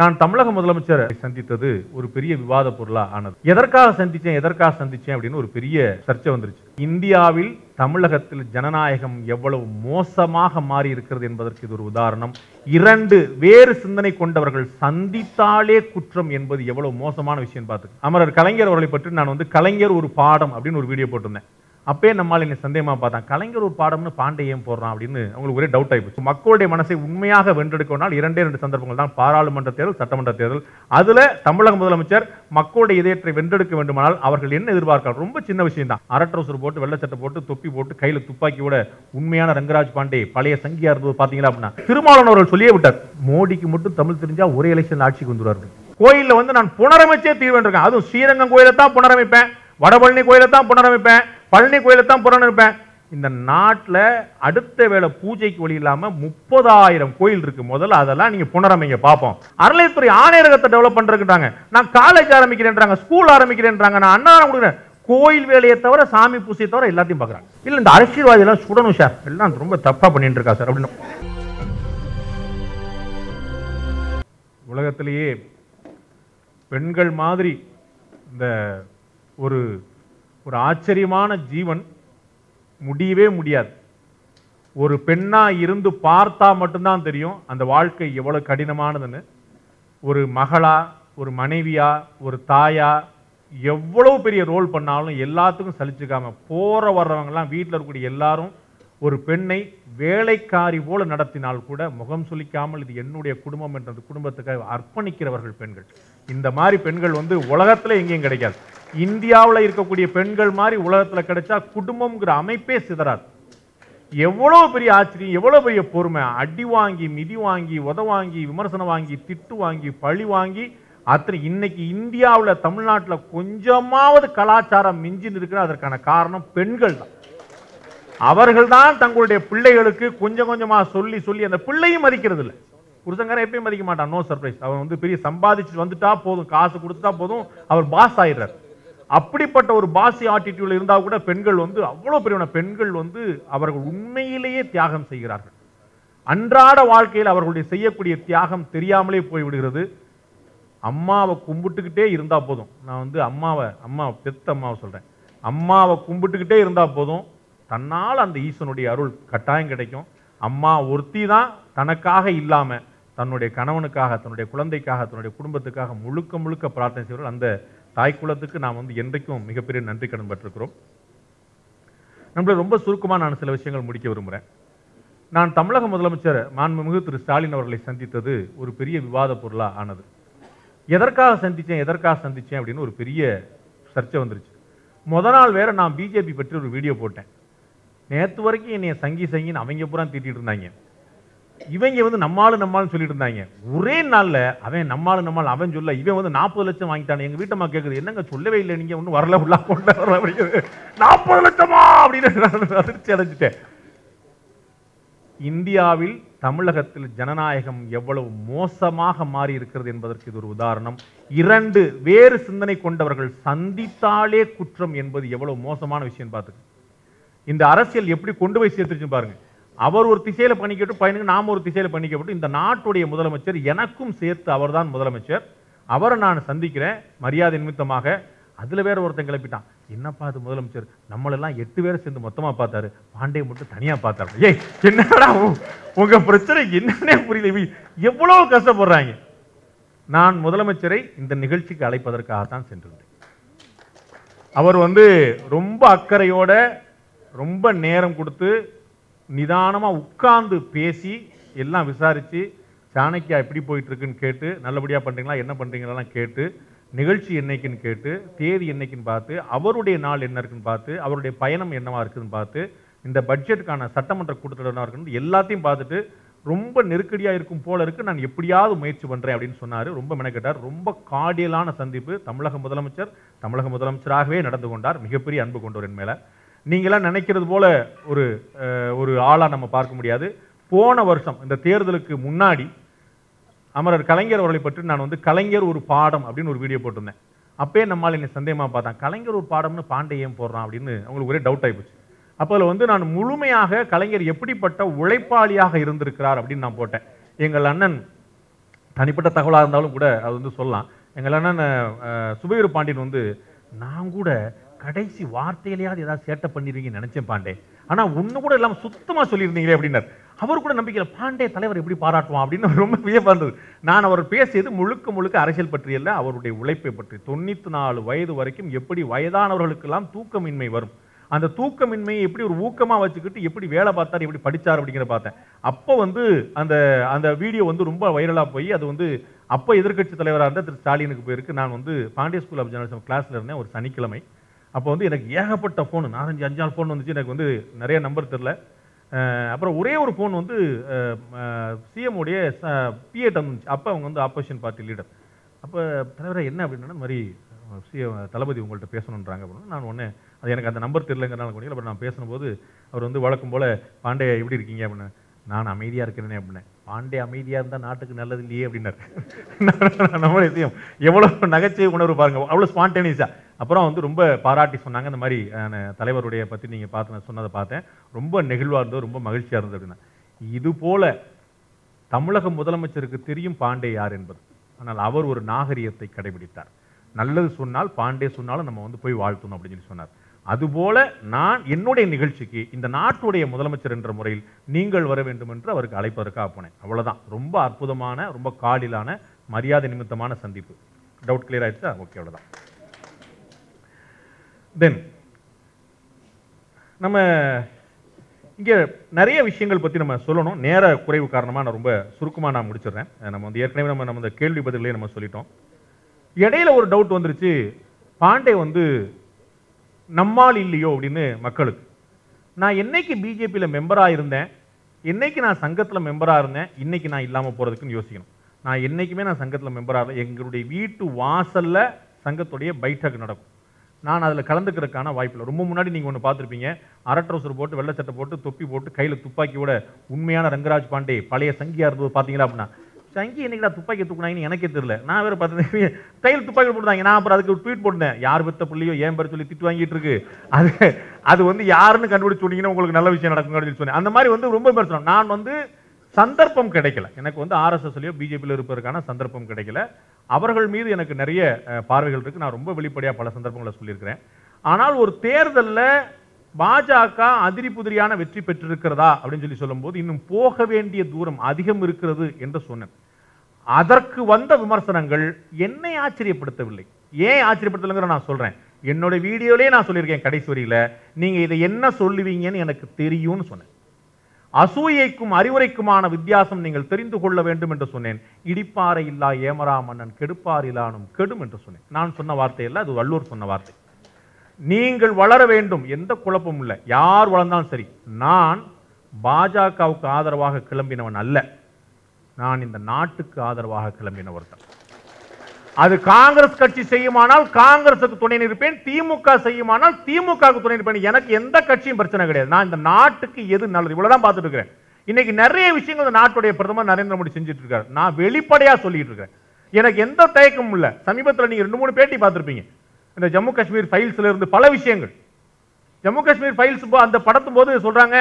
நான் தமிழக முதலமைச்சரை சந்தித்தது ஒரு பெரிய விவாத பொருளா ஆனது. எதற்காக சந்திச்சேன் அப்படினு ஒரு பெரிய சர்ச்சை வந்துருச்சு. இந்தியாவில் தமிழகத்தில் ஜனநாயகம் எவ்வளவு மோசமாக மாறி இருக்கிறது என்பதற்கு இது ஒரு உதாரணம். இரண்டு வேறு சிந்தனை கொண்டவர்கள் சந்தித்தாலே குற்றம் என்பது எவ்வளவு மோசமான விஷயம் பார்த்து. அமரர் கலைஞர் அவர்களை பற்றி நான் கலைஞர் ஒரு பாடம் அப்படின்னு ஒரு வீடியோ போட்டிருந்தேன். அப்பே நம்மால் என்ன சந்தேகமா பார்த்தான், கலைஞர் ஒரு பாடம்னு பாண்டையும் போடுறான் அப்படின்னு அவங்களுக்கு ஒரே டவுட் ஆகிப்போச்சு. மக்களுடைய மனசை உண்மையாக வென்றெடுக்கணும்னால் இரண்டு சந்தர்ப்பங்கள் தான், பாராளுமன்ற தேர்தல், சட்டமன்ற தேர்தல். அதில் தமிழக முதலமைச்சர் மக்களுடைய இதயத்தை வென்றெடுக்க வேண்டுமானால் அவர்கள் என்ன எதிர்பார்க்கலாம், ரொம்ப சின்ன விஷயம் தான். அரட்டோசர் போட்டு, வெள்ளச்சட்டை போட்டு, தொப்பி போட்டு, கையில் துப்பாக்கியோட உண்மையான ரங்கராஜ் பாண்டே பழைய சங்கியா இருந்தது பார்த்தீங்களா அப்படின்னா. திருமாவளவன் அவர்கள் சொல்லியே விட்டார், மோடிக்கு மட்டும் தமிழ் தெரிஞ்சா ஒரே எலெக்ஷன் ஆட்சிக்கு வந்துடுவார்கள். கோயிலில் நான் புனரமைச்சே தீர்வேண்டிருக்கேன். அதுவும் ஸ்ரீரங்கம் கோயிலை தான் புனரமைப்பேன், வடபழனி கோயிலை தான் புனரமைப்பேன், பழனி கோயிலை தான் புறநிற்பேன். இந்த நாட்டில் அடுத்த வேளை பூஜைக்கு வழி இல்லாமல் 30,000 கோயில் இருக்கு. முதல்ல அதெல்லாம் நீங்கள் புனரமைங்க பார்ப்போம். அறநிலைத்துறை ஆணையரகத்தை டெவலப் பண்ணுறாங்க, நான் காலேஜ் ஆரம்பிக்கிறேன்றாங்க, ஸ்கூல் ஆரம்பிக்கிறேன்றாங்க, நான் அண்ணா கொடுக்குறேன். கோயில் வேலையை தவிர, சாமி பூசையை தவிர எல்லாத்தையும் பார்க்குறாங்க. இல்லை இந்த அரசியல்வாதியெல்லாம் சுடணும் சார், எல்லாம் ரொம்ப தப்பாக பண்ணிட்டு இருக்கா சார் அப்படின்னு. உலகத்திலேயே பெண்கள் மாதிரி இந்த ஒரு ஆச்சரியமான ஜீவன் முடியவே முடியாது. ஒரு பெண்ணாக இருந்து பார்த்தா மட்டும்தான் தெரியும் அந்த வாழ்க்கை எவ்வளோ கடினமானதுன்னு. ஒரு மகளாக, ஒரு மனைவியாக, ஒரு தாயாக எவ்வளோ பெரிய ரோல் பண்ணாலும் எல்லாத்துக்கும் சலிச்சுக்காமல் போகிற வர்றவங்கலாம் வீட்டில் இருக்கக்கூடிய எல்லாரும் ஒரு பெண்ணை வேலைக்காரி போல நடத்தினால் கூட முகம் சுளிக்காமல் இது என்னுடைய குடும்பம் என்ற குடும்பத்துக்காக அர்ப்பணிக்கிறவர்கள் பெண்கள். இந்த மாதிரி பெண்கள் உலகத்தில் எங்கேயும் கிடைக்காது. இந்தியாவில் இருக்கக்கூடிய பெண்கள் மாதிரி உலகத்தில் கிடைச்சா குடும்பம்ங்கிற அமைப்பே சிதறாது. எவ்வளோ பெரிய ஆச்சரியம், எவ்வளோ பெரிய பொறுமை. அடி வாங்கி, மிதி வாங்கி, உத வாங்கி, விமர்சனம் வாங்கி, திட்டு வாங்கி, பழி வாங்கி அத்தனை. இன்னைக்கு இந்தியாவில் தமிழ்நாட்டில் கொஞ்சமாவது கலாச்சாரம் மிஞ்சின்னு இருக்கிற அதற்கான காரணம் பெண்கள் தான். அவர்கள்தான் தங்களுடைய பிள்ளைகளுக்கு கொஞ்சம் கொஞ்சமாக சொல்லி சொல்லி அந்த பிள்ளையும் மதிக்கிறது இல்லை. புருஷங்காரன் எப்பயும் மதிக்க மாட்டான், நோ சர்ப்ரைஸ். அவன் பெரிய சம்பாதிச்சு வந்துட்டா போதும், காசு கொடுத்துட்டா போதும், அவர் பாஸ் ஆயிடுறார். அப்படிப்பட்ட ஒரு பாசி ஆட்டிடியூட்ல இருந்தால் கூட பெண்கள் அவ்வளோ பெரிய பெண்கள் அவர்கள் உண்மையிலேயே தியாகம் செய்கிறார்கள். அன்றாட வாழ்க்கையில் அவர்களுடைய செய்யக்கூடிய தியாகம் தெரியாமலே போய்விடுகிறது. அம்மாவை கும்பிட்டுக்கிட்டே இருந்தால் போதும், நான் பெத்த அம்மாவை சொல்கிறேன், அம்மாவை கும்பிட்டுக்கிட்டே இருந்தால் போதும், தன்னால் அந்த ஈசனுடைய அருள் கட்டாயம் கிடைக்கும். அம்மா ஒருத்தி தான் தனக்காக இல்லாமல் தன்னுடைய கணவனுக்காக, தன்னுடைய குழந்தைக்காக, தன்னுடைய குடும்பத்துக்காக முழுக்க முழுக்க பிரார்த்தனை செய்வார்கள். அந்த தாய்க்குலத்துக்கு நாம் என்றைக்கும் மிகப்பெரிய நன்றி கடன் பட்டிருக்கிறோம். நம்மளை ரொம்ப சுருக்கமாக நான் சில விஷயங்கள் முடிக்க விரும்புகிறேன். நான் தமிழக முதலமைச்சர் மாண்புமிகு திரு ஸ்டாலின் அவர்களை சந்தித்தது ஒரு பெரிய விவாத பொருளாக ஆனது. எதற்காக சந்தித்தேன் அப்படின்னு ஒரு பெரிய சர்ச்சை வந்துருச்சு. முத நாள் வேறு நான் பிஜேபி பற்றி ஒரு வீடியோ போட்டேன். நேற்று வரைக்கும் என்னை சங்கின்னு அவங்க பூரா திட்டிகிட்டு இருந்தாங்க. இவங்க நம்மாலும் சொல்லிட்டு இருந்தாங்க. ஒரே நாளில் அவன் நம்மாலும் அவன் சொல்ல, இவன் 40 லட்சம் வாங்கிட்டானு எங்கள் வீட்டம்மா கேட்குது, என்னங்க சொல்லவே இல்லை, நீங்கள் வரல, உள்ளா கொண்டு வர முடியாது 40 லட்சமா அப்படின்னு அதிர்ச்சி அடைஞ்சிட்டேன். இந்தியாவில் தமிழகத்தில் ஜனநாயகம் எவ்வளவு மோசமாக மாறி இருக்கிறது என்பதற்கு இது ஒரு உதாரணம். இரண்டு வேறு சிந்தனை கொண்டவர்கள் சந்தித்தாலே குற்றம் என்பது எவ்வளவு மோசமான விஷயம் பார்த்து. இந்த அரசியல் எப்படி கொண்டு போய் சேர்த்துருச்சு பாருங்க. அவர் ஒரு திசையில பண்ணிக்கிட்டு பையனுக்கு நாம் ஒரு திசையில பண்ணிக்கப்பட்டு இந்த நாட்டுடைய முதலமைச்சர் எனக்கும் சேர்த்து அவர்தான் முதலமைச்சர். அவரை நான் சந்திக்கிறேன் மரியாதை நிமித்தமாக. அதுல வேற ஒருத்தன் கிளப்பிட்டான், என்னப்பா அது முதலமைச்சர் நம்மளெல்லாம் 8 பேர் சேர்ந்து மொத்தமா பார்த்தாரு, பாண்டே மட்டும் தனியா பார்த்தாரு. ஏய் என்னடா உங்க பிரச்சனை என்னன்னே புரியல, எவ்வளவு கஷ்டப்படுறாங்க. நான் முதலமைச்சரை இந்த நிகழ்ச்சிக்கு அழைப்பதற்காகத்தான் சென்றிருந்தேன். அவர் ரொம்ப அக்கறையோட, ரொம்ப நேரம் கொடுத்து, நிதானமாக உட்கார்ந்து பேசி எல்லாம் விசாரித்து, சாணக்கியா எப்படி போயிட்டுருக்குன்னு கேட்டு, நல்லபடியாக பண்ணுறீங்களா, என்ன பண்ணுறீங்களாம் கேட்டு, நிகழ்ச்சி என்னைக்குன்னு கேட்டு, தேதி என்னைக்குன்னு பார்த்து, அவருடைய நாள் என்ன இருக்குன்னு பார்த்து, அவருடைய பயணம் என்னவாக இருக்குதுன்னு பார்த்து, இந்த பட்ஜெட்டுக்கான சட்டமன்ற கூட்டத்தில் என்ன இருக்குன்னு எல்லாத்தையும் பார்த்துட்டு, ரொம்ப நெருக்கடியாக இருக்கும் போல இருக்குது, நான் எப்படியாவது முயற்சி பண்ணுறேன் அப்படின்னு சொன்னார். ரொம்ப மெனக்கெட்டார். ரொம்ப காடியலான சந்திப்பு. தமிழக முதலமைச்சராகவே நடந்து கொண்டார். மிகப்பெரிய அன்பு கொண்டவர் என் மேலே. நீங்களாம் நினைக்கிறது போல ஒரு ஆளாக நம்ம பார்க்க முடியாது. போன வருஷம் இந்த தேர்தலுக்கு முன்னாடி அமரர் கலைஞர் அவர்களை பற்றி நான் கலைஞர் ஒரு பாடம் அப்படின்னு ஒரு வீடியோ போட்டிருந்தேன். அப்பே நம்மால் என்ன சந்தேகமாக பார்த்தான், கலைஞர் ஒரு பாடம்னு பாண்டையும் போடுறான் அப்படின்னு அவங்களுக்கு ஒரே டவுட் ஆகிப்போச்சு. அப்போ அதில் நான் முழுமையாக கலைஞர் எப்படிப்பட்ட உழைப்பாளியாக இருந்திருக்கிறார் அப்படின்னு நான் போட்டேன். எங்கள் அண்ணன் தனிப்பட்ட தகவலாக இருந்தாலும் கூட அது வந்து சொல்லலாம். எங்களான சுபையூர் பாண்டியன் வந்து நான் கூட கடைசி வார்த்தையிலேயாவது ஏதாவது சேட்டை பண்ணிடுவீங்கன்னு நினச்சேன் பாண்டே, ஆனால் ஒன்று கூட இல்லாமல் சுத்தமாக சொல்லியிருந்தீங்களே அப்படின்னார். அவர் கூட நம்பிக்கையில் பாண்டே தலைவர் எப்படி பாராட்டுவான் அப்படின்னு ரொம்ப வியப்பாக இருந்தது. நான் அவர் பேசியது முழுக்க முழுக்க அரசியல் பற்றியல்ல, அவருடைய உழைப்பை பற்றி. 94 வயது வரைக்கும் எப்படி வயதானவர்களுக்கெல்லாம் தூக்கமின்மை வரும், அந்த தூக்கமின்மையை எப்படி ஒரு ஊக்கமாக வச்சுக்கிட்டு எப்படி வேலை பார்த்தார், எப்படி படித்தார் அப்படிங்கிற பார்த்தேன். அப்போ வந்து அந்த அந்த வீடியோ வந்து ரொம்ப வைரலாக போய் அது வந்து அப்போ எதிர்க்கட்சி தலைவராக இருந்தால் திரு ஸ்டாலினுக்கு போயிருக்கு. நான் வந்து பாண்டிய ஸ்கூல் ஆஃப் ஜேர்னலிசம் கிளாஸில் இருந்தேன் ஒரு சனிக்கிழமை. அப்போ வந்து எனக்கு ஏகப்பட்ட ஃபோனு, 4-5 ஃபோன் வந்துச்சு. எனக்கு வந்து நிறைய நம்பர் தெரில. அப்புறம் ஒரே ஒரு ஃபோன் வந்து சிஎம்முடைய பிஏ வந்துச்சு. அப்போ அவங்க வந்து ஆப்போசிஷன் பார்ட்டி லீடர். அப்போ தலைவரை என்ன அப்படின்னா, இந்த மாதிரி சிஎம் தளபதி உங்கள்கிட்ட பேசணுன்றாங்க அப்படின்னு. நான் ஒன்று அது எனக்கு அந்த நம்பர் தெரிலங்கிறனால கூட அப்புறம் நான் பேசும்போது அவர் வந்து வழக்கம் போல் பாண்டே எப்படி இருக்கீங்க அப்படின்னு. நான் அமைதியாக இருக்கிறேனே அப்படின்னேன். பாண்டே அமைதியாக இருந்தால் நாட்டுக்கு நல்லது இல்லையே அப்படின்னாரு. நம்மளே சிஎம் எவ்வளோ நகைச்சுவை உணர்வு பாருங்கள், அவ்வளோ ஸ்பான்டேனியஸாக. அப்புறம் வந்து ரொம்ப பாராட்டி சொன்னாங்க, இந்த மாதிரி தலைவருடைய பற்றி நீங்கள் பார்த்து சொன்னதை பார்த்தேன், ரொம்ப நெகிழ்வாக இருந்தது, ரொம்ப மகிழ்ச்சியாக இருந்தது அப்படின்னா. இது போல் தமிழக முதலமைச்சருக்கு தெரியும் பாண்டே யார் என்பது. ஆனால் அவர் ஒரு நாகரிகத்தை கடைபிடித்தார். நல்லது சொன்னால் பாண்டே சொன்னாலும் நம்ம வந்து போய் வாழ்த்தணும் அப்படின்னு சொல்லி சொன்னார். அதுபோல் நான் என்னுடைய நிகழ்ச்சிக்கு இந்த நாட்டுடைய முதலமைச்சர் என்ற முறையில் நீங்கள் வர வேண்டும் என்று அவருக்கு அழைப்பதற்காக போனேன். அவ்வளோதான். ரொம்ப அற்புதமான, ரொம்ப காலிலான, மரியாதை நிமித்தமான சந்திப்பு. டவுட் கிளியர் ஆகிடுச்சா? ஓகே, அவ்வளோதான். தென் நம்ம இங்கே நிறைய விஷயங்கள் பற்றி நம்ம சொல்லணும். நேர குறைவு காரணமாக நான் ரொம்ப சுருக்கமாக நான் முடிச்சிடுறேன். நம்ம வந்து ஏற்கனவே நம்ம இந்த கேள்வி பதிலே நம்ம சொல்லிட்டோம். இடையில ஒரு டவுட் வந்துருச்சு, பாண்டே வந்து நம்மால் இல்லையோ அப்படின்னு மக்களுக்கு. நான் என்னைக்கு பிஜேபியில் மெம்பராக இருந்தேன், என்னைக்கு நான் சங்கத்தில் மெம்பராக இருந்தேன், இன்னைக்கு நான் இல்லாமல் போகிறதுக்குன்னு யோசிக்கணும். நான் என்றைக்குமே நான் சங்கத்தில் மெம்பராக இருந்தேன். எங்களுடைய வீட்டு வாசலில் சங்கத்துடைய பைட்டக் நடக்கும். நான் அதில் கலந்துக்கிறதுக்கான வாய்ப்பில்லை. ரொம்ப முன்னாடி நீங்கள் ஒன்று பார்த்துருப்பீங்க, அரை ட்ரௌசர் போட்டு வெள்ளை சட்டை போட்டு தொப்பி போட்டு கையில் துப்பாக்கியோட உண்மையான ரங்கராஜ் பாண்டே பழைய சங்கியாக இருந்தது பார்த்தீங்களா அப்படின்னா. சங்கி என்னைக்கு நான் துப்பாக்கி தூக்குனாங்கன்னு எனக்கே தெரியல. நான் வேறு பார்த்தேன் கையில் துப்பாக்கி போட்டுருந்தாங்க. நான் அப்புறம் அதுக்கு ஒரு ட்வீட் போட்டுனேன், யார் பெற்ற பிள்ளையோ ஏன் பேர் சொல்லி திட்டு வாங்கிட்டு இருக்கு, அது வந்து யாருன்னு கண்டுபிடிச்சு சொன்னீங்கன்னா உங்களுக்கு நல்ல விஷயம் நடக்கும் அப்படின்னு சொன்னேன். அந்த மாதிரி வந்து ரொம்ப பேர் சொன்னேன். நான் வந்து சந்தர்ப்பம் கிடைக்கல எனக்கு, வந்து ஆர்எஸ்எஸ்லையோ பிஜேபியில் இருப்பதற்கான சந்தர்ப்பம் கிடைக்கல. அவர்கள் மீது எனக்கு நிறைய பார்வைகள் இருக்குது. நான் ரொம்ப வெளிப்படையாக பல சந்தர்ப்பங்களை சொல்லியிருக்கிறேன். ஆனால் ஒரு தேர்தலில் பாஜக அதிரி புதிரியான வெற்றி பெற்றிருக்கிறதா அப்படின்னு சொல்லி சொல்லும்போது இன்னும் போக வேண்டிய தூரம் அதிகம் இருக்கிறது என்று சொன்னேன். அதற்கு வந்த விமர்சனங்கள் என்னை ஆச்சரியப்படுத்தவில்லை. ஏன் ஆச்சரியப்படுத்தலைங்கிற நான் சொல்கிறேன். என்னோட வீடியோலேயே நான் சொல்லியிருக்கேன், கடைசி வரியில் நீங்கள் இதை என்ன சொல்லுவீங்கன்னு எனக்கு தெரியும்னு சொன்னேன். அசூயைக்கும் அறிவுரைக்குமான வித்தியாசம் நீங்கள் தெரிந்து கொள்ள வேண்டும் என்று சொன்னேன். இடிப்பாறை இல்லா ஏமரா மன்னன் கெடுப்பாரிலானும் கெடும் என்று சொன்னேன். நான் சொன்ன வார்த்தை இல்லை, அது வள்ளுவர் சொன்ன வார்த்தை. நீங்கள் வளர வேண்டும், எந்த குழப்பமும் இல்லை, யார் வளர்ந்தாலும் சரி. நான் பாஜகவுக்கு ஆதரவாக கிளம்பினவன் அல்ல, நான் இந்த நாட்டுக்கு ஆதரவாக கிளம்பின ஒருத்தன். அது காங்கிரஸ் கட்சி செய்யுமானால் காங்கிரசுக்கு துணை நிற்பேன், திமுக செய்யுமானால் திமுகவுக்கு துணை நிற்பேன். எனக்கு எந்த கட்சியும் பிரச்சனை கிடையாது. நான் இந்த நாட்டுக்கு எது நல்லது இவ்வளவுதான் பார்த்துட்டு இருக்கிறேன். இன்னைக்கு நிறைய விஷயங்கள் நாட்டுடைய பிரதமர் நரேந்திர மோடி செஞ்சுட்டு இருக்காரு. நான் வெளிப்படையா சொல்லிட்டு இருக்கிறேன், எனக்கு எந்த தயக்கமும் இல்லை. சமீபத்தில் நீங்க 2-3 பேட்டி பார்த்துருப்பீங்க, இந்த ஜம்மு காஷ்மீர் ஃபைல்ஸ்ல இருந்து பல விஷயங்கள். ஜம்மு காஷ்மீர் ஃபைல்ஸ் அந்த படத்தும் போது சொல்றாங்க,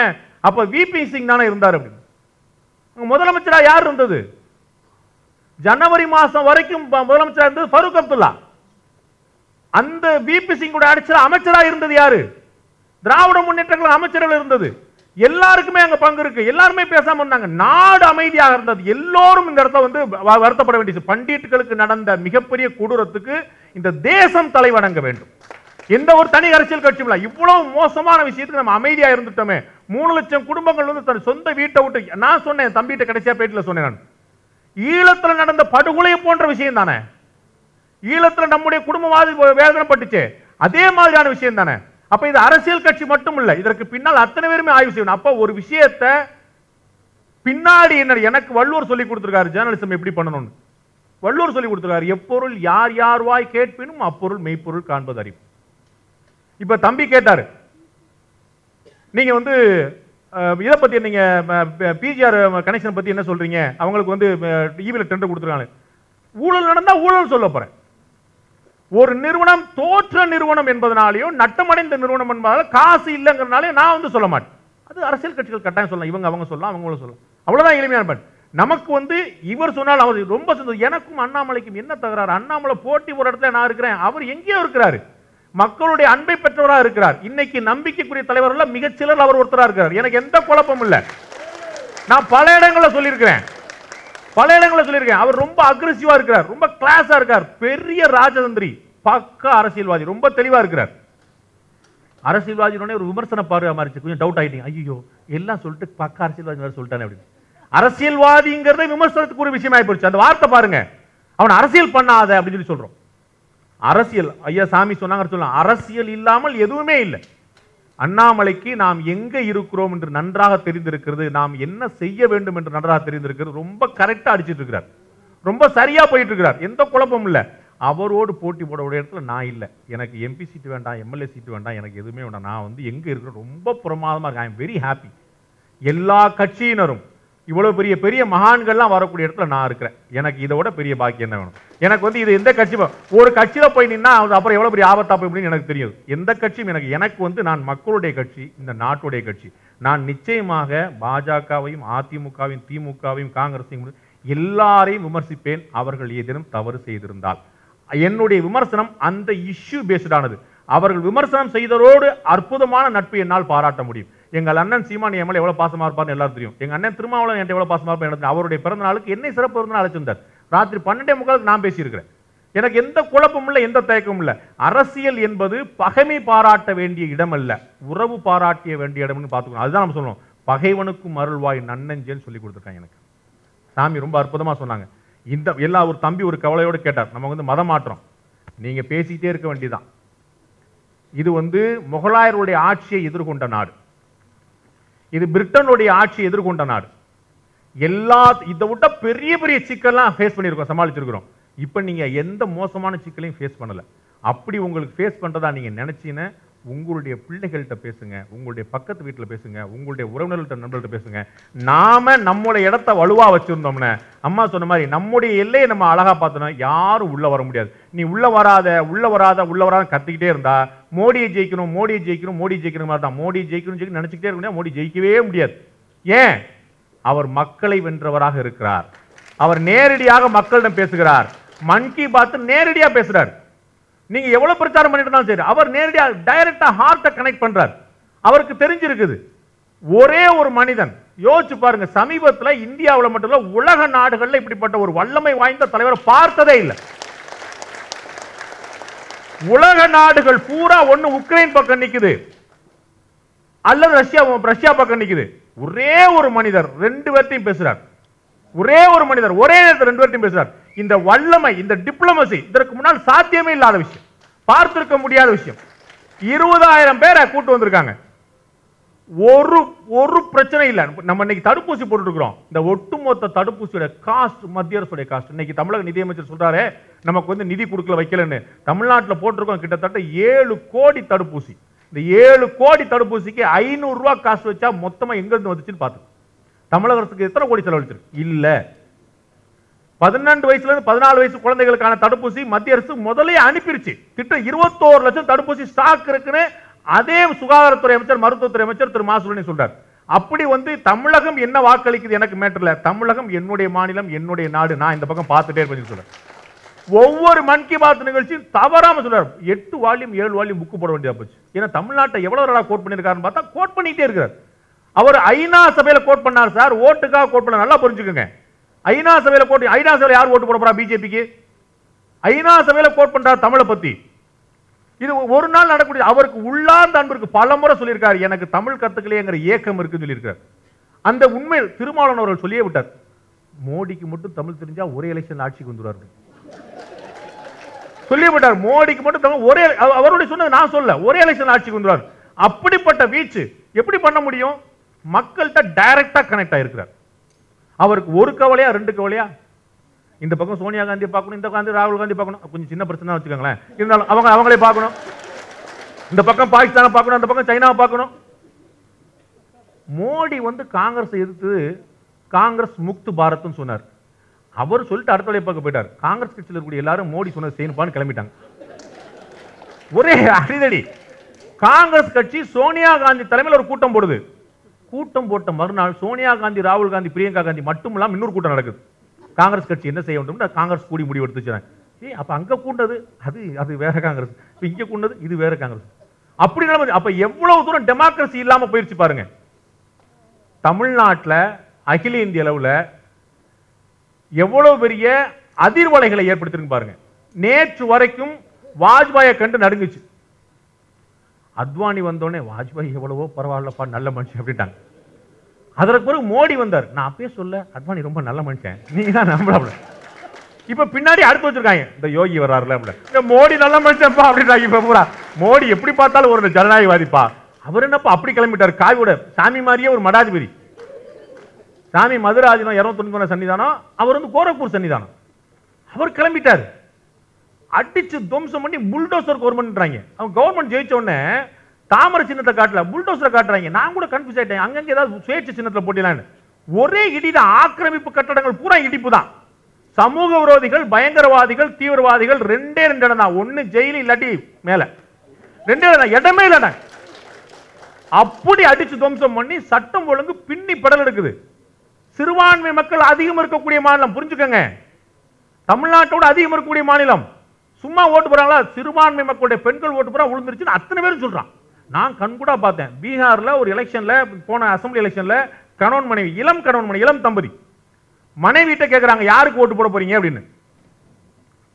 அப்ப விபி சிங் தானே இருந்தார் அப்படின்னு. முதலமைச்சரா யார் இருந்தது? ஜனவரி மாசம் வரைக்கும் முதலமைச்சராக இருந்தது ஃபருக் அப்துல்லா. அந்த விபி சிங் கூட அமைச்சராக இருந்தது யாரு? திராவிட முன்னேற்ற அமைச்சர்கள் இருந்தது. எல்லாருக்குமே அங்க பங்கு இருக்கு, எல்லாருமே பேசாம இருந்தாங்க, நாடு அமைதியாக இருந்தது. எல்லோரும் இந்த இடத்துல வந்து வருத்தப்பட வேண்டிய பண்டிட்டுகளுக்கு நடந்த மிகப்பெரிய கொடூரத்துக்கு இந்த தேசம் தலைவணங்க வேண்டும். எந்த ஒரு தனி அரசியல் கட்சியும் இல்லை. இவ்வளவு மோசமான விஷயத்துக்கு நம்ம அமைதியா இருந்துட்டோமே. 3 லட்சம் குடும்பங்கள் வந்து தன் சொந்த வீட்டை விட்டு, நான் சொன்னேன் தம்பிகிட்ட கடைசியா பேட்டில் சொன்னேன், நான் ஈழத்தில் நடந்த படுகொலை போன்ற விஷயம் தானே, ஈழத்தில் நம்முடைய குடும்பவாதி வேதனைப்பட்டுச்சு, அதே மாதிரியான விஷயம் தானே. அப்ப இது அரசியல் கட்சி மட்டும் இல்லை, இதற்கு பின்னால் அத்தனை பேருமே ஆய்வு செய்யணும். அப்ப ஒரு விஷயத்தை பின்னாடி என்ன, எனக்கு வள்ளுவர் சொல்லி கொடுத்துருக்காரு ஜேர்னலிசம் எப்படி பண்ணணும்னு. வள்ளுவர் சொல்லி கொடுத்துருக்காரு, எப்பொருள் யார் யார் வாய் கேட்பினும் அப்பொருள் மெய்ப்பொருள் காண்பது அறிவு. இப்ப தம்பி கேட்டாரு, நீங்க வந்து இதை பற்றி நீங்க பிஜிஆர் கனெக்ஷன் பற்றி என்ன சொல்றீங்க, அவங்களுக்கு வந்து ஈவில டெண்டர் கொடுத்துருக்காங்க. ஊழல் நடந்தால் ஊழல் சொல்ல போறேன். ஒரு நிறுவனம் தோற்ற நிறுவனம் என்பதனாலையும் நட்டமடைந்த நிறுவனம் என்பதால் காசு இல்லைங்கிறதுனாலே நான் வந்து சொல்ல மாட்டேன். அது அரசியல் கட்சிகள் கட்டாயம் சொல்லலாம், இவங்க அவங்க சொல்லலாம், அவங்களும் சொல்லலாம், அவ்வளோதான் எளிமையான. நமக்கு வந்து இவர் சொன்னால் அவர் ரொம்ப சந்தோஷம். எனக்கும் அண்ணாமலைக்கும் என்ன தகராறு? அண்ணாமலை போட்டி ஒரு இடத்துல நான் இருக்கிறேன், அவர் எங்கேயோ இருக்கிறாரு. மக்களுடைய அன்பை பெற்றவராக இருக்கிறார். இன்னைக்கு நம்பிக்கைக்குரிய தலைவர்கள் மிகச்சிலர் அவர் ஒருத்தராக இருக்கிறார். எனக்கு எந்த குழப்பமும் இல்லை. நான் பல இடங்களில் சொல்லியிருக்கிறேன். அவர் ரொம்ப அக்ரெசிவாக இருக்கிறார், ரொம்ப கிளாஸாக இருக்கார். பெரிய ராஜதந்திரி, பக்கா அரசியல்வாதி, ரொம்ப தெளிவாக இருக்கிறார். அரசியல்வாதியுடனே ஒரு விமர்சன பார்வை மாறிச்சு. கொஞ்சம் டவுட் ஆகிட்டீங்க, ஐயோ எல்லாம் சொல்லிட்டு பக்கா அரசியல்வாதி வேறு சொல்லிட்டானே அப்படின்னு. அரசியல்வாதிங்கிறத விமர்சனத்துக்கு ஒரு விஷயமாயி போயிடுச்சு. அந்த வார்த்தை பாருங்க, அவன் அரசியல் பண்ணாத அப்படின்னு சொல்லி சொல்கிறோம். அரசியல் ஐயா சாமி சொன்னாங்க, சொல்லலாம் அரசியல் இல்லாமல் எதுவுமே இல்லை. அண்ணாமலைக்கு நாம் எங்கே இருக்கிறோம் என்று நன்றாக தெரிந்திருக்கிறது, நாம் என்ன செய்ய வேண்டும் என்று நன்றாக தெரிந்திருக்கிறது. ரொம்ப கரெக்டாக அடிச்சுட்டு இருக்கிறார், ரொம்ப சரியாக போயிட்டு இருக்கிறார், எந்த குழப்பமும் இல்லை. அவரோடு போட்டி போடக்கூடிய இடத்துல நான் இல்லை. எனக்கு எம்பி சீட்டு வேண்டாம், எம்எல்ஏ சீட்டு வேண்டாம், எனக்கு எதுவுமே வேண்டாம். நான் வந்து எங்கே இருக்கிறேன் ரொம்ப பிரமாதமாக இருக்கேன். I am very happy. எல்லா கட்சியினரும் இவ்வளோ பெரிய பெரிய மகான்கள்லாம் வரக்கூடிய இடத்துல நான் இருக்கிறேன். எனக்கு இதை விட பெரிய பாக்கியம் என்ன வேணும்? எனக்கு வந்து இது எந்த கட்சி ஒரு கட்சியில் போய் நின்னா அப்புறம் எவ்வளோ பெரிய ஆபத்தா போய் அப்படின்னு எனக்கு தெரியாது. எந்த கட்சியும் எனக்கு வந்து நான் மக்களுடைய கட்சி, இந்த நாட்டுடைய கட்சி. நான் நிச்சயமாக பாஜகவையும் அதிமுகவையும் திமுகவையும் காங்கிரஸையும் எல்லாரையும் விமர்சிப்பேன், அவர்கள் ஏதேனும் தவறு செய்திருந்தால். என்னுடைய விமர்சனம் அந்த இஷ்யூ பேஸ்டானது. அவர்கள் விமர்சனம் செய்ததோடு அற்புதமான நட்பு என்னால் பாராட்ட முடியும். எங்கள் அண்ணன் சீமான் எம்எல்ஏ எவ்வளோ பாசமாக இருப்பார்னு எல்லாரும் தெரியும். எங்கள் அண்ணன் திருமாவளவன் என்கிட்ட எவ்வளோ பாசமாக இருப்பார். அவருடைய பிறந்த நாளுக்கு என்னை சிறப்பு இருந்தால் அழைச்சிருந்தார். ராத்திரி 12:45 நான் பேசியிருக்கிறேன். எனக்கு எந்த குழப்பமும் இல்லை, எந்த தயக்கமும் இல்லை. அரசியல் என்பது பகைமை பாராட்ட வேண்டிய இடம் அல்ல, உறவு பாராட்டிய வேண்டிய இடம்னு பார்த்துக்கணும். அதுதான் நம்ம சொல்லணும். பகைவனுக்கும் அருள்வாய் நன்னஞ்சேன்னு சொல்லி கொடுத்துருக்காங்க. எனக்கு சாமி ரொம்ப அற்புதமாக சொன்னாங்க. இந்த எல்லா ஒரு தம்பி ஒரு கவலையோடு கேட்டார், நம்ம வந்து மதம் மாற்றம் நீங்கள் பேசிக்கிட்டே இருக்க வேண்டியதான். இது வந்து முகலாயருடைய ஆட்சியை எதிர்கொண்ட நாடு, இது பிரிட்டனுடைய ஆட்சி எதிர்கொண்ட நாடு. எல்லா இதை விட்ட பெரிய பெரிய சிக்கல்லாம் ஃபேஸ் பண்ணியிருக்கோம், சமாளிச்சிருக்கிறோம். இப்போ நீங்கள் எந்த மோசமான சிக்கலையும் ஃபேஸ் பண்ணலை. அப்படி உங்களுக்கு ஃபேஸ் பண்ணுறதா நீங்கள் நினச்சின்னு உங்களுடைய பிள்ளைகள்கிட்ட பேசுங்க, உங்களுடைய பக்கத்து வீட்டில் பேசுங்க, உங்களுடைய உறவினர்கள்ட்ட நண்பர்கள்ட்ட பேசுங்க. நாம் நம்மளுடைய இடத்த வலுவாக வச்சுருந்தோம்னே, அம்மா சொன்ன மாதிரி நம்முடைய எல்லையை நம்ம அழகாக பார்த்தோன்னா யாரும் உள்ளே வர முடியாது. நீ உள்ளே வராத கத்திக்கிட்டே இருந்தா மோடியை ஜெயிக்கணும் மாதிரி தான். மோடி ஜெயிக்கணும்னு நினச்சிக்கிட்டே இருக்க முடியாது, மோடி ஜெயிக்கவே முடியாது. ஏன்? அவர் மக்களை வென்றவராக இருக்கிறார். அவர் நேரடியாக மக்களிடம் பேசுகிறார். மன் கி பாத் நேரடியாக பேசுகிறார். நீங்க எவ்வளவு பிரச்சாரம் பண்ணிட்டு இருந்தாலும் சரி, அவர் நேரடியா டைரக்டா ஹார்ட்டை கனெக்ட் பண்றார். அவருக்கு தெரிஞ்சிருக்குது. ஒரே ஒரு மனிதன், யோசிச்சு பாருங்க, சமீபத்தில் இந்தியாவில் மட்டும் இல்ல உலக நாடுகள்ல இப்படிப்பட்ட ஒரு வல்லமை வாய்ந்த தலைவரை பார்த்ததே இல்லை. உலக நாடுகள் பூரா ஒன்னு உக்ரைன் பக்கம் நிக்குது, அல்லது ரஷ்யா பக்கம் நிக்குது. ஒரே ஒரு மனிதர் ரெண்டு பேர்த்தையும் பேசுறார். ஒரே ஒரு மனிதர் ஒரே நேரத்தில் ரெண்டு பேர்த்தையும் பேசுறார். இந்த வல்லமை, இந்த டிப்ளமசி இதற்கு முன்னால் சாத்தியமே இல்லாத விஷயம், பார்த்திருக்க முடியாத விஷயம். 20,000 பேரை கூட்டு வந்திருக்காங்க. ஒரு பிரச்சனை இல்லை. நம்ம இன்னைக்கு தடுப்பூசி போட்டு இருக்கிறோம். இந்த ஒட்டுமொத்த தடுப்பூசியோட காஸ்ட் மத்திய அரசுடைய காஸ்ட். இன்னைக்கு தமிழக நிதியமைச்சர் சொல்றாரு நமக்கு வந்து நிதி கொடுக்கல வைக்கலன்னு. தமிழ்நாட்டில் போட்டிருக்கோம் கிட்டத்தட்ட 7 கோடி தடுப்பூசி. இந்த 7 கோடி தடுப்பூசிக்கு ₹500 காசு வச்சா மொத்தமாக எங்கிருந்து வந்துச்சுன்னு பார்த்து தமிழக அரசுக்கு எத்தனை கோடி செலவழிச்சிருக்கு? இல்லை. 14 வயசுலேருந்து 14 வயசு குழந்தைகளுக்கான தடுப்பூசி மத்திய அரசு முதலே அனுப்பிடுச்சு. திட்டம் 21 லட்சம் தடுப்பூசி ஸ்டாக் இருக்குன்னு அதே சுகாதாரத்துறை அமைச்சர், மருத்துவத்துறை அமைச்சர் திரு மா சுப்ரமணியன் சொல்றார். அப்படி வந்து தமிழகம் என்ன வாக்களிக்குது எனக்கு மேட்டர்ல. தமிழகம் என்னுடைய மாநிலம், என்னுடைய நாடு, நான் இந்த பக்கம் பார்த்துட்டே இருப்பேன் சொல்றேன். ஒவ்வொரு மன் கி பாத் நிகழ்ச்சியும் தவறாம சொல்றாரு. 8 வால்யூம் 7 வால்யூம் புக்கு போட வேண்டியதா போச்சு. ஏன்னா தமிழ்நாட்டை எவ்வளவு கோட் பண்ணியிருக்காருன்னு பார்த்தா கோட் பண்ணிட்டே இருக்கிறார். அவர் ஐநா சபையில கோட் பண்ணார் சார், ஓட்டுக்காக கோட் பண்ண. நல்லா புரிஞ்சுக்கோங்க. ஐநா சபையில் கோட், ஐநா சபையில் யார் ஓட்டு போட போறா? பிஜேபிக்கு. ஐநா சபையில் கோட் பண்றார் தமிழை பத்தி. இது ஒரு நாள் நடக்கூடிய. அவருக்கு உள்ளார்ந்த அன்பிற்கு பல முறை சொல்லியிருக்காரு, எனக்கு தமிழ் கத்துக்கலையேங்கிற ஏக்கம் இருக்குன்னு சொல்லியிருக்காரு. அந்த உண்மை திருமாவளவன் அவர்கள் சொல்லியே விட்டார். மோடிக்கு மட்டும் தமிழ் தெரிஞ்சா ஒரே எலெக்ஷன் ஆட்சிக்கு வந்துடுவார் சொல்லியே விட்டார். மோடிக்கு மட்டும் தமிழ் ஒரே, அவருடைய சொன்னது நான் சொல்ல, ஒரே எலெக்ஷன் ஆட்சிக்கு வந்துடுவார். அப்படிப்பட்ட வீச்சு எப்படி பண்ண முடியும்? மக்கள்கிட்ட டைரக்டா கனெக்ட் ஆயிருக்கிறார். அவருக்கு ஒரு கவலையா, ரெண்டு கவலையா? இந்த பக்கம் சோனியா காந்தி பார்க்கணும், இந்த காந்தி ராகுல் காந்தி பார்க்கணும். கொஞ்சம் சின்ன பிரச்சனை வச்சுக்கோங்களேன், இருந்தாலும் அவங்களே பார்க்கணும். இந்த பக்கம் பாகிஸ்தானை பார்க்கணும், அந்த பக்கம் சைனாவை பார்க்கணும். மோடி வந்து காங்கிரஸ் எதிர்த்து காங்கிரஸ் முக்து பாரத்னு சொன்னார். அவர் சொல்லிட்டு அடுத்த பக்கம் போயிட்டார். காங்கிரஸ் கட்சியில் இருக்கக்கூடிய எல்லாரும் மோடி சொன்னது செய்யணுப்பான்னு கிளம்பிட்டாங்க. ஒரே அடிதடி. காங்கிரஸ் கட்சி சோனியா காந்தி தலைமையில் ஒரு கூட்டம் போடுது. கூட்டம் போட்ட மறுநாள் சோனியா காந்தி, ராகுல் காந்தி, பிரியங்கா காந்தி மட்டுமல்லாம் இன்னொரு கூட்டம் நடக்குது. காங்கிரஸ் கட்சி என்ன செய்ய வேண்டும்னா காங்கிரஸ் கூடி முடிவு எடுத்துச்சாங்க. ஏய் அப்ப அங்க கூண்டது அது அது வேற காங்கிரஸ், இப்ப இங்க கூண்டது இது வேற காங்கிரஸ். அப்படினால அப்ப எவ்வளவு தூரம் டெமோக்ரசி இல்லாம போயிருச்சு பாருங்க. தமிழ்நாட்டுல அகில இந்திய அளவுல எவ்வளவு பெரிய அதிர்வலைகளை ஏற்படுத்திருக்கு பாருங்க. நேற்று வரைக்கும் வாஜ்பாயை கண்டு நடுங்குச்சு. அத்வானி வந்தோடனே வாஜ்பாய் எவ்வளவோ பரவாயில்லப்பா நல்ல மனுஷன் அப்படின்ட்டாங்க. அதற்கு பிறகு மோடி வந்தார். நான் அப்பயே சொல்ல அத்வானி ரொம்ப நல்ல மனுஷன், நீங்க தான் நம்பல. இப்ப பின்னாடி அடுத்து வச்சிருக்காங்க இந்த யோகி வர்றாருல மோடி நல்ல மனுஷன்ப்பா அப்படின்றாங்க. இப்ப பூரா மோடி எப்படி பார்த்தாலும் ஒரு ஜனநாயகவாதிப்பா. அவர் என்னப்பா அப்படி கிளம்பிட்டார் காயோட சாமி மாதிரியே ஒரு மடாதிபதி. சாமி மதுராஜினம் 290 சன்னிதானம், அவர் வந்து கோரக்பூர் சன்னிதானம். அவர் கிளம்பிட்டார் அடிச்சு துவம்சம் பண்ணி புல்டோசர் கவர்மெண்ட்றாங்க. அவங்க கவர்மெண்ட் ஜெயிச்ச உடனே தாமரை சின்னத்தை காட்டல புல்டோசரை காட்டுறாங்க. நான் கூட கன்ஃபியூஸ் ஆயிட்டேன் அங்கங்க ஏதாவது சுயேட்சை சின்னத்தில் போட்டிடலான்னு. ஒரே இடிதான் ஆக்கிரமிப்பு கட்டடங்கள் பூரா இடிப்பு தான். சமூக விரோதிகள், பயங்கரவாதிகள், தீவிரவாதிகள் ரெண்டே ரெண்டு இடம் தான். ஒன்னு ஜெயிலு, இல்லாட்டி மேல ரெண்டே இடமே இல்ல. அப்படி அடிச்சு துவம்சம் பண்ணி சட்டம் ஒழுங்கு பின்னி படல் எடுக்குது. சிறுபான்மை மக்கள் அதிகம் இருக்கக்கூடிய மாநிலம், புரிஞ்சுக்கங்க, தமிழ்நாட்டோட அதிகம் இருக்கக்கூடிய மாநிலம். சும்மா ஓட்டு போறாங்களா சிறுபான்மை மக்களுடைய பெண்கள் ஓட்டு போறா விழுந்துருச்சுன்னு அத்தனை பேரும் சொல்றான். நான் கண்கூடா பார்த்தேன். பீகார்ல ஒரு எலெக்ஷன்ல, போன அசம்பிளி எலெக்ஷன்ல கணவன் மனைவி, இளம் தம்பதி மனைவிட்ட கேட்கறாங்க யாருக்கு ஓட்டு போட போறீங்க அப்படின்னு.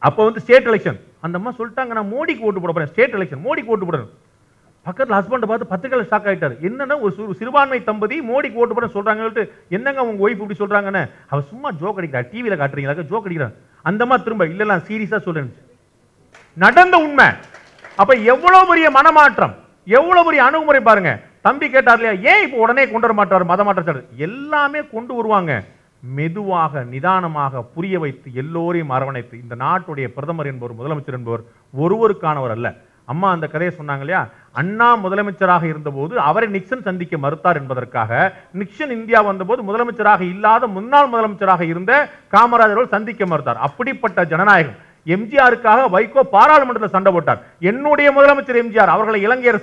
அப்போ வந்து ஸ்டேட் எலெக்ஷன் அந்த அம்மா சொல்லிட்டாங்க நான் மோடிக்கு ஓட்டு போட போறேன், ஸ்டேட் எலெக்ஷன் மோடிக்கு ஓட்டு போடுறேன். பக்கத்தில் ஹஸ்பண்டை பார்த்து பத்திரிகையில் ஷாக் ஆகிட்டார். என்னன்னா ஒரு சிறுபான்மை தம்பதி மோடிக்கு ஓட்டு போட சொல்றாங்க. என்னங்க உங்க ஒய்ஃப் இப்படி சொல்றாங்கன்னு. அவ சும்மா ஜோக் அடிக்கிறா, டிவியில காட்டுறீங்களா ஜோக் அடிக்கிறான். அந்த மாதிரி திரும்ப இல்ல நான் சீரியஸா சொல்றேன், நடந்த உண்மை. அப்ப எவ்வளவு பெரிய மனமாற்றம், எவ்வளவு பெரிய அணுகுமுறை பாருங்க. தம்பி கேட்டார் இல்லையா ஏன் இப்ப உடனே கொண்டு வர மாட்டாரு மதமாற்ற, எல்லாமே கொண்டு வருவாங்க. மெதுவாக நிதானமாக புரிய வைத்து எல்லோரையும் அரவணைத்து. இந்த நாட்டுடைய பிரதமர் என்பவர், முதலமைச்சர் என்பவர் ஒருவருக்கானவர் அல்ல. அம்மா அந்த கதையை சொன்னாங்க இல்லையா, அண்ணா முதலமைச்சராக இருந்தபோது அவரை நிக்சன் சந்திக்க மறுத்தார் என்பதற்காக, நிக்சன் இந்தியா வந்தபோது முதலமைச்சராக இல்லாத முன்னாள் முதலமைச்சராக இருந்த காமராஜர் சந்திக்க மறுத்தார். அப்படிப்பட்ட ஜனநாயகம். எம்ஜிஆருக்காக வைகோ பாராளுமன்றத்தில் சண்டை போட்டார். என்னுடைய முதலமைச்சர் எம்ஜிஆர் அவர்களை இலங்கையர்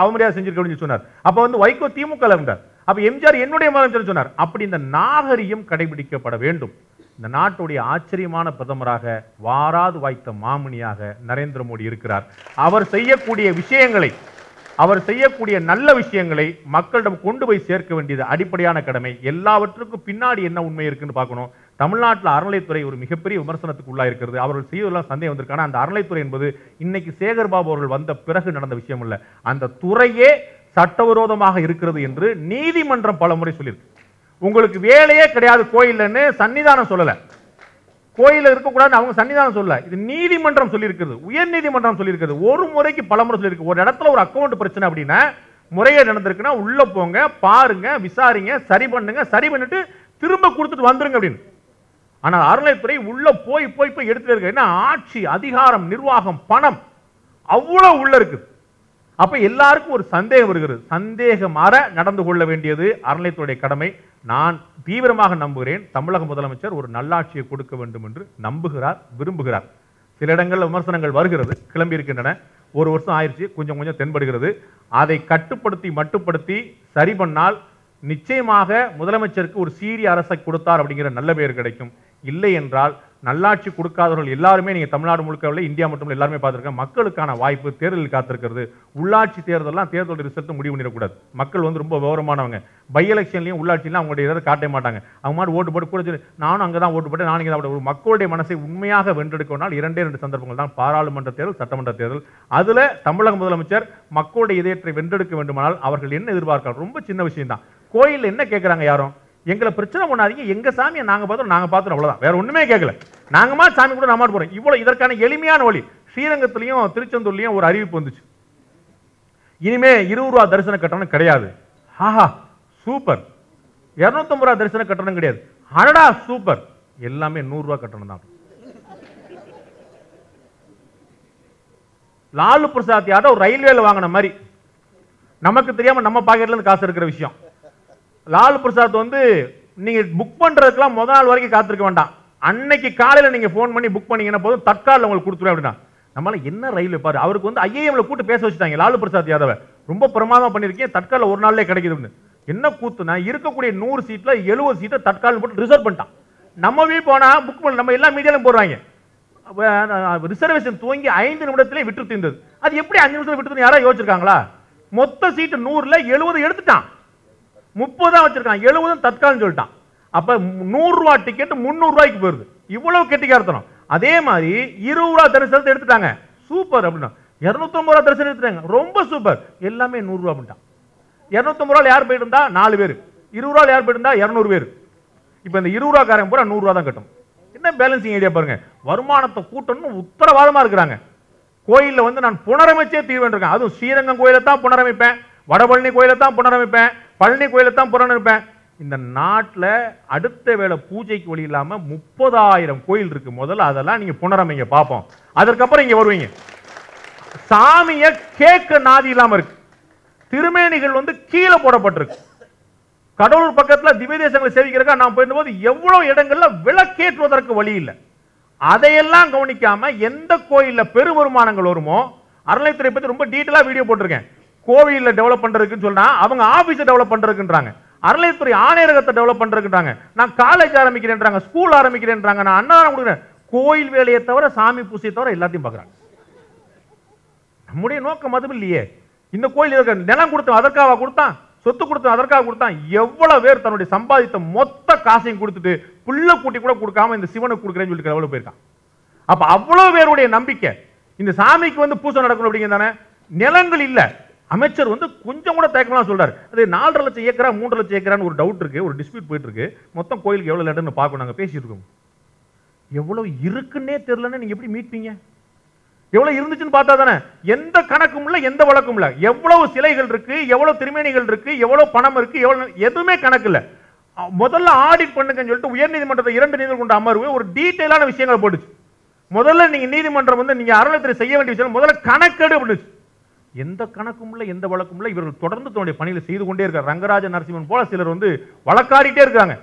அவமரியாதை செஞ்சிருக்க சொன்னார். அப்ப வந்து வைகோ திமுக இருந்தார். அப்ப எம்ஜிஆர் என்னுடைய முதலமைச்சர் சொன்னார். அப்படி இந்த நாகரிகம் கடைபிடிக்கப்பட வேண்டும். இந்த நாட்டுடைய ஆச்சரியமான பிரதமராக, வாராது வாய்த்த மாமணியாக நரேந்திர மோடி இருக்கிறார். அவர் செய்யக்கூடிய விஷயங்களை, அவர் செய்யக்கூடிய நல்ல விஷயங்களை மக்களிடம் கொண்டு போய் சேர்க்க வேண்டியது அடிப்படையான கடமை. எல்லாவற்றுக்கும் பின்னாடி என்ன உண்மை இருக்குன்னு பார்க்கணும். தமிழ்நாட்டில் அறநிலைத்துறை ஒரு மிகப்பெரிய விமர்சனத்துக்கு உள்ளா இருக்கிறது. அவர்கள் செய்வதெல்லாம் சந்தேகம் வந்திருக்காங்க. அந்த அறநிலைத்துறை என்பது இன்னைக்கு சேகர்பாபு அவர்கள் வந்த பிறகு நடந்த விஷயம் இல்லை. அந்த துறையே சட்டவிரோதமாக இருக்கிறது என்று நீதிமன்றம் பல முறை சொல்லியிருக்கு. உங்களுக்கு வேலையே கிடையாது கோயில்னு சன்னிதானம் சொல்லலை, கோயிலில் இருக்கக்கூடாதுன்னு அவங்க சன்னிதானம் சொல்லலை. இது நீதிமன்றம் சொல்லியிருக்கிறது, உயர் நீதிமன்றம் சொல்லியிருக்கிறது. ஒரு முறைக்கு பல முறை சொல்லியிருக்கு. ஒரு இடத்துல ஒரு அக்கௌண்ட் பிரச்சனை அப்படின்னா முறையீடு நடந்திருக்குன்னா உள்ளே போங்க, பாருங்க, விசாரிங்க, சரி பண்ணுங்க, சரி பண்ணிட்டு திரும்ப கொடுத்துட்டு வந்துருங்க அப்படின்னு. ஆனால் அறநிலைத்துறை உள்ள போய் போய் போய் எடுத்துட்டு இருக்கு. ஏன்னா ஆட்சி, அதிகாரம், நிர்வாகம், பணம் அவ்வளோ உள்ள இருக்குது. அப்ப எல்லாருக்கும் ஒரு சந்தேகம் இருக்கிறது. சந்தேகம் அற நடந்து கொள்ள வேண்டியது அறநிலைத்துறை கடமை. நான் தீவிரமாக நம்புகிறேன் தமிழக முதலமைச்சர் ஒரு நல்லாட்சியை கொடுக்க வேண்டும் என்று நம்புகிறார், விரும்புகிறார். சில இடங்களில் விமர்சனங்கள் வருகிறது, கிளம்பி இருக்கின்றன. ஒரு வருஷம் ஆயிடுச்சு, கொஞ்சம் கொஞ்சம் தென்படுகிறது. அதை கட்டுப்படுத்தி மட்டுப்படுத்தி சரி பண்ணால் நிச்சயமாக முதலமைச்சருக்கு ஒரு சீரிய அரசை கொடுத்தார் அப்படிங்கிற நல்ல பெயர் கிடைக்கும். இல்லை என்றால் நல்லாட்சி கொடுக்காதவர்கள் எல்லாருமே, நீங்கள் தமிழ்நாடு முழுக்கவில்லை, இந்தியா மட்டும் எல்லாருமே பார்த்துருக்கேன், மக்களுக்கான வாய்ப்பு தேர்தலில் காத்திருக்கிறது. உள்ளாட்சி தேர்தலெல்லாம் தேர்தல் ரிசல்ட் முடிவு பண்ணிடக்கூடாது. மக்கள் வந்து ரொம்ப விவரமானவங்க. பை எலெக்ஷன்லையும் உள்ளாட்சியிலாம் அவங்களுடைய ஏதாவது காட்ட மாட்டாங்க. அவங்க மாதிரி ஓட்டு போட்டு கூட நானும் அங்கே தான் ஓட்டு போட்டேன், நானும் இங்கே தான். ஒரு மக்களுடைய மனசை உண்மையாக வென்றெடுக்கணும்னால் 2 சந்தர்ப்பங்கள் தான், பாராளுமன்ற தேர்தல், சட்டமன்ற தேர்தல். அதில் தமிழக முதலமைச்சர் மக்களுடைய இதயத்தை வென்றெடுக்க வேண்டுமானால் அவர்கள் என்ன எதிர்பார்க்கலாம், ரொம்ப சின்ன விஷயம் தான். கோயிலில் என்ன கேட்குறாங்க, யாரும் எங்களை பிரச்சனை பண்ணாதீங்க, எங்கள் சாமியை நாங்கள் பார்த்தோம், நாங்கள் பார்த்துறோம், அவ்வளோதான், வேற ஒன்றுமே கேட்கல, நாங்கள்மா சாமி கூட நாம போகிறோம். இவ்வளோ இதற்கான எளிமையான வழி. ஸ்ரீரங்கத்துலேயும் திருச்செந்தூர்லையும் ஒரு அறிவிப்பு வந்துச்சு, இனிமே 20 ரூபா தரிசன கட்டணம் கிடையாது. ஆஹா சூப்பர். 250 ரூபா தரிசன கட்டணம் கிடையாது. அடடா சூப்பர். எல்லாமே 100 ரூபா கட்டணம் தான். லாலு பிரசாத் யாதவ் ஒரு ரயில்வேல வாங்கின மாதிரி, நமக்கு தெரியாம நம்ம பாக்கெட்ல இருந்து காசு இருக்கிற விஷயம். லாலு பிரசாத் வந்து நீங்க புக் பண்றதுக்கெல்லாம் முதல் நாள் வரைக்கும் காத்திருக்க வேண்டாம், அன்னைக்கு காலையில் நீங்க போன் பண்ணி புக் பண்ணீங்கன்னா போதும், தற்காலில் உங்களுக்கு கொடுத்துருவேன் அப்படின்னா. நம்மளால என்ன ரயில் பாரு. அவருக்கு வந்து ஐஏஎம்ல கூட்டு பேச வச்சுட்டாங்க லாலு பிரசாத் யாதவ, ரொம்ப பிரமாதமா பண்ணிருக்கீங்க, தற்காலில் ஒரு நாள்லயே கிடைக்குதுன்னு. என்ன கூத்துனா இருக்கக்கூடிய 100 சீட்ல 70 சீட்டை தற்காலிக போட்டு ரிசர்வ் பண்ணிட்டான். நம்மவே போனா புக் பண்ண நம்ம எல்லா மீடியாலயும் போடுறாங்க. ரிசர்வேஷன் துவங்கி 5 நிமிடத்திலே விட்டு தீர்ந்தது. அது எப்படி 5 நிமிஷத்துல விட்டு யாரா யோசிச்சிருக்காங்களா? மொத்த சீட்டு 100ல 70 எடுத்துட்டான். 30 தான் வச்சிருக்கான். 70 தற்காலிகம் சொல்லிட்டான். அப்ப 100 ரூபாய் டிக்கெட் 300 ரூபாய்க்கு போயிருது. இவ்வளவு கெட்டிக்காரத்தனம். அதே மாதிரி 20 ரூபாய் தரிசனத்தை எடுத்துட்டாங்க. சூப்பர் அப்படினா 250 ரூபாய் தரிசனம் எடுத்துட்டாங்க. ரொம்ப சூப்பர். எல்லாமே 100 ரூபாய் பண்ணிட்டான். 250 ரூபாய் யார் போயிருந்தா 4 பேர், 20 ரூபாய் யார் போயிருந்தா 200 பேர். இப்போ இந்த 20 ரூபாய் காரங்க பூரா 100 ரூபாய் தான் கட்டணும். என்ன பேலன்சிங் ஐடியா பாருங்க. வருமானத்தை கூட்டணும் உத்தரவாதமா இருக்கிறாங்க. கோயில்ல வந்து நான் புனரமைச்சே தீர்வேன் இருக்கேன். அதுவும் ஸ்ரீரங்கம் கோயிலை தான் புனரமைப்பேன், வடபழனி கோயிலை தான் புனரமைப்பேன், பழனி கோயிலை தான் புனரமைப்பேன். இந்த நாட்டில் அடுத்த வேளை பூஜைக்கு வழி இல்லாமல் 30,000 கோயில் இருக்கு. முதல்ல அதெல்லாம் நீங்க புனரமைங்க பார்ப்போம், அதற்கப்புறம் இங்க வருவீங்க. சாமிய கேட்க நாதி இல்லாம இருக்கு. திருமேனிகள் வந்து கீழே போடப்பட்டிருக்கு. கடலூர் பக்கத்தில் திவ்ய தேசங்களை சேவிக்கிறதுக்காக நான் போயிருந்தபோது எவ்வளவு இடங்கள்ல விளக்கேற்றுவதற்கு வழி இல்லை. அதையெல்லாம் கவனிக்காம எந்த கோயில்ல பெரு வருமானங்கள் வருமோ, அறநிலைத்துறை பத்தி ரொம்ப டீட்டெயிலா வீடியோ போட்டிருக்கேன். கோவிலில் டெவலப் பண்றதுக்குன்னு சொன்னா அவங்க ஆபீஸை டெவலப் பண்றதுக்குன்றாங்க, அறநிலைத்துறை ஆணையரகத்தை டெவலப் பண்றதுக்குன்றாங்க, நான் காலேஜ் ஆரம்பிக்கிறேன்றாங்க, ஸ்கூல் ஆரம்பிக்கிறேன்றாங்க, நான் அன்னதானம் கொடுக்குறேன். கோயில் வேலையை தவிர சாமி பூசையை தவிர எல்லாத்தையும் பார்க்குறாங்க. நம்முடைய நோக்கம் அதுவும் இல்லையே. இந்த கோயில் நிலம் கொடுத்தோம் அதற்காக கொடுத்தான், சொத்து கொடுத்தோம் அதற்காக கொடுத்தான். எவ்வளவு பேர் தன்னுடைய சம்பாதித்த மொத்த காசையும் கொடுத்துட்டு புள்ள கூட்டி கூட கொடுக்காம இந்த சிவனுக்கு கொடுக்குறேன்னு சொல்லிட்டு எவ்வளவு போயிருக்கான். அப்ப அவ்வளவு பேருடைய நம்பிக்கை இந்த சாமிக்கு வந்து பூசை நடக்கணும் அப்படிங்கிறதானே. நிலங்கள் இல்லை. அமைச்சர் வந்து கொஞ்சம் கூட தயக்கலாம் சொல்றாரு. அது 4.5 லட்சம் ஏக்கரா 3.5 லட்சம் ஏக்கரான்னு ஒரு டவுட் இருக்கு, ஒரு டிஸ்பியூட் போயிட்டு இருக்கு. மொத்தம் கோயிலுக்கு எவ்வளவு லேண்டுன்னு பார்க்கணும், நாங்கள் பேசியிருக்கோம். எவ்வளவு இருக்குன்னே தெரியலன்னு நீங்க எப்படி மீட்பீங்க? எவ்வளவு இருந்துச்சுன்னு பார்த்தா தானே. எந்த கணக்கும் இல்லை, எந்த வழக்கும் இல்லை. எவ்வளவு சிலைகள் இருக்கு, எவ்வளவு திருமேனிகள் இருக்கு, எவ்வளவு பணம் இருக்கு, எவ்வளவு எதுவுமே கணக்கு இல்லை. முதல்ல ஆடிட் பண்ணுங்கன்னு சொல்லிட்டு உயர்நீதிமன்றத்தை 2 நீதிபதிகள் கொண்ட அமர்வு ஒரு டீட்டெயிலான விஷயங்களை போட்டுச்சு. முதல்ல நீங்க நீதிமன்றம் வந்து நீங்க அறநிலைத்துறை செய்ய வேண்டிய விஷயம் முதல்ல கணக்கெடு அப்படிச்சு. எந்த கணக்கும் இல்லை, எந்த வழக்கும் இல்லை. இவர்கள் தொடர்ந்து தன்னுடைய பணிகளை செய்து கொண்டே இருக்கார். ரங்கராஜன் நரசிம்மன் போல சிலர் வந்து வழக்காடிட்டே இருக்காங்க.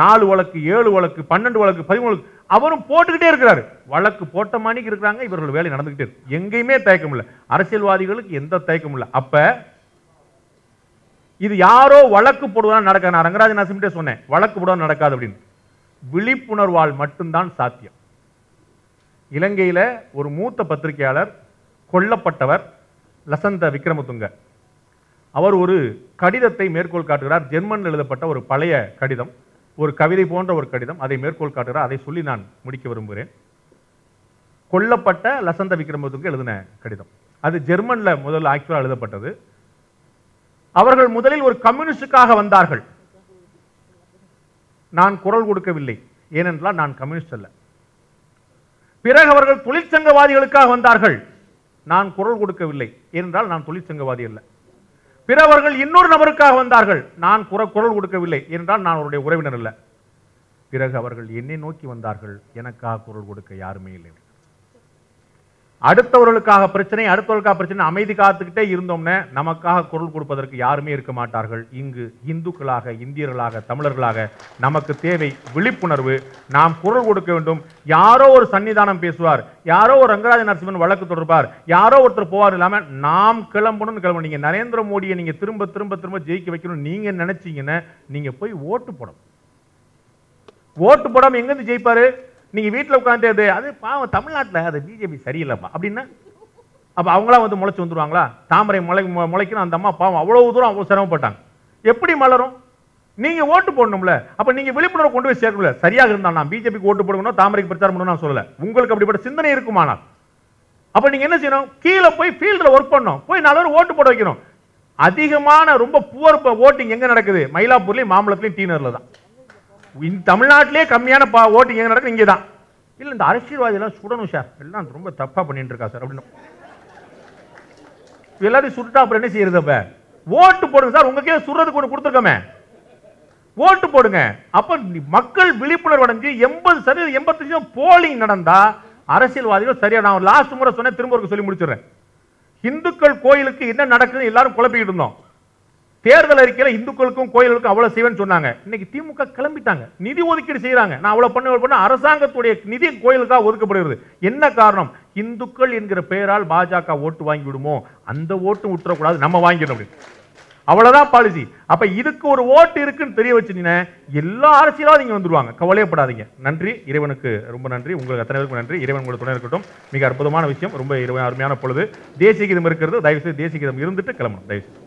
4 வழக்கு, 7 வழக்கு, 12 வழக்கு, 13 வழக்கு அவரும் போட்டுக்கிட்டே இருக்கிறாரு. வழக்கு போட்ட மாணிக்கு இருக்கிறாங்க. இவர்கள் வேலை நடந்துகிட்டே இருக்கு. எங்கேயுமே தயக்கம் இல்லை. அரசியல்வாதிகளுக்கு எந்த தயக்கம் இல்லை. அப்ப இது யாரோ வழக்கு போடுவதால் நடக்க, நான் ரங்கராஜன் நரசிம்மன்ட்டே சொன்னேன் வழக்கு போடுவதால் நடக்காது அப்படின்னு. விழிப்புணர்வால் மட்டும்தான் சாத்தியம். இலங்கையில ஒரு மூத்த பத்திரிகையாளர் கொல்லப்பட்டவர் லசந்த விக்ரமதுங்க. அவர் ஒரு கடிதத்தை மேற்கோள் காட்டுகிறார். ஜெர்மனில் எழுதப்பட்ட ஒரு பழைய கடிதம், ஒரு கவிதை போன்ற ஒரு கடிதம், அதை மேற்கோள் காட்டுகிறார். அதை சொல்லி நான் முடிக்க விரும்புகிறேன். கொல்லப்பட்ட லசந்த விக்ரமதுங்க எழுதின கடிதம் அது. ஜெர்மனில் முதல் ஆக்சுவலாக எழுதப்பட்டது. அவர்கள் முதலில் ஒரு கம்யூனிஸ்டுக்காக வந்தார்கள். நான் குரல் கொடுக்கவில்லை, ஏனென்றால் நான் கம்யூனிஸ்ட் அல்ல. பிறகு அவர்கள் தொழிற்சங்கவாதிகளுக்காக வந்தார்கள். நான் குரல் கொடுக்கவில்லை, ஏனென்றால் நான் தொழிற்சங்கவாதி அல்ல. பிறவர்கள் இன்னொரு நபருக்காக வந்தார்கள். நான் குரல் கொடுக்கவில்லை, ஏனென்றால் நான் அவருடைய உறவினர் அல்ல. பிறகு அவர்கள் என்னை நோக்கி வந்தார்கள். எனக்காக குரல் கொடுக்க யாருமே இல்லை. அடுத்தவர்களுக்காக பிரச்சனை, அடுத்தவர்களுக்காக பிரச்சனை, அமைதி காத்துக்கிட்டே இருந்தோம்னா நமக்காக குரல் கொடுப்பதற்கு யாருமே இருக்க மாட்டார்கள். இங்கு இந்துக்களாக, இந்தியர்களாக, தமிழர்களாக நமக்கு தேவை விழிப்புணர்வு. நாம் குரல் கொடுக்க வேண்டும். யாரோ ஒரு சன்னிதானம் பேசுவார், யாரோ ஒரு ரங்கராஜ நரசிம்மன் வழக்கு தொடர்பார், யாரோ ஒருத்தர் போவார். இல்லாமல் நாம் கிளம்பணும்னு கிளம்பணும். நீங்கள் நரேந்திர மோடியை நீங்கள் திரும்ப திரும்ப திரும்ப ஜெயிக்க வைக்கணும்னு நீங்கள் நினைச்சீங்கன்னா நீங்கள் போய் ஓட்டு போடணும். ஓட்டு போடாமல் எங்கேருந்து ஜெயிப்பார்? நீங்க வீட்டில் உட்காந்து அது பாவம் தமிழ்நாட்டில் அது பிஜேபி சரியில்லைப்பா அப்படின்னா அப்போ அவங்களாம் வந்து முளைச்சி வந்துடுவாங்களா? தாமரை முளைக்கணும். அந்த அம்மா பாவம் அவ்வளோ தூரம் அவ்வளோ சிரமப்பட்டாங்க. எப்படி மலரும்? நீங்க ஓட்டு போடணும்ல. அப்போ நீங்க விழிப்புணர்வு கொண்டு போய் சேர்க்கல. சரியாக இருந்தால் நான் பிஜேபிக்கு ஓட்டு போடுங்கணும், தாமரைக்கு பிரச்சாரம் பண்ணணும் நான் சொல்லலை. உங்களுக்கு அப்படிப்பட்ட சிந்தனை இருக்குமானால் அப்போ நீங்க என்ன செய்யணும்? கீழே போய் ஃபீல்டில் ஒர்க் பண்ணணும், போய் 4 பேர் ஓட்டு போட வைக்கணும். அதிகமான ரொம்ப புவர் ஓட்டிங் எங்கே நடக்குது? மயிலாப்பூர்லேயும் மாம்பலத்துலையும் டீனரில் தான். தமிழ்நாட்டிலே கம்மியான ஓட்டு எங்க நடக்குது? இங்கே தான். இல்லை இந்த அரசியல்வாதி எல்லாம் சுடணும் சார், எல்லாம் ரொம்ப தப்பா பண்ணிட்டு இருக்கா சார் அப்படின்னு எல்லாத்தையும் சுட்டா அப்புறம் என்ன செய்யறது? அப்ப ஓட்டு போடுங்க சார். உங்களுக்கே சுடுறதுக்கு ஒன்று கொடுத்துருக்கோமே, ஓட்டு போடுங்க. அப்ப மக்கள் விழிப்புணர்வு அடைஞ்சு 80% 85% போலிங் நடந்தா அரசியல்வாதிகள் சரியா. நான் லாஸ்ட் முறை சொன்னேன், திரும்ப ஒரு சொல்லி முடிச்சிடுறேன். இந்துக்கள் கோயிலுக்கு என்ன நடக்குதுன்னு எல்லாரும் குழப்பிக்கிட்டு இருந்தோம். தேர்தல் அறிக்கையில் இந்துக்களுக்கும் கோயில்களுக்கும் அவ்வளோ செய்வேன்னு சொன்னாங்க. இன்னைக்கு திமுக கிளம்பிட்டாங்க. நிதி ஒதுக்கீடு செய்கிறாங்க. நான் அவ்வளோ பண்ண அரசாங்கத்துடைய நிதி கோயிலுக்காக ஒதுக்கப்படுகிறது. என்ன காரணம்? இந்துக்கள் என்கிற பெயரால் பாஜக ஓட்டு வாங்கி விடுமோ, அந்த ஓட்டு விட்டுறக்கூடாது, நம்ம வாங்கிடணும். அவ்வளவுதான் பாலிசி. அப்ப இதுக்கு ஒரு ஓட்டு இருக்குன்னு தெரிய வச்சிருந்தீங்கன்னா எல்லா அரசியலாவது நீங்க வந்துருவாங்க, கவலையப்படாதீங்க. நன்றி, இறைவனுக்கு ரொம்ப நன்றி, உங்களுக்கு அத்தனை பேருக்கு நன்றி. இறைவன் உங்களுக்கு துணை இருக்கட்டும். மிக அற்புதமான விஷயம், ரொம்ப அருமையான பொழுது. தேசிய கீதம் இருக்கிறது, தயவுசெய்து தேசிய கீதம் இருந்துட்டு கிளம்பணும். தயவுசெய்து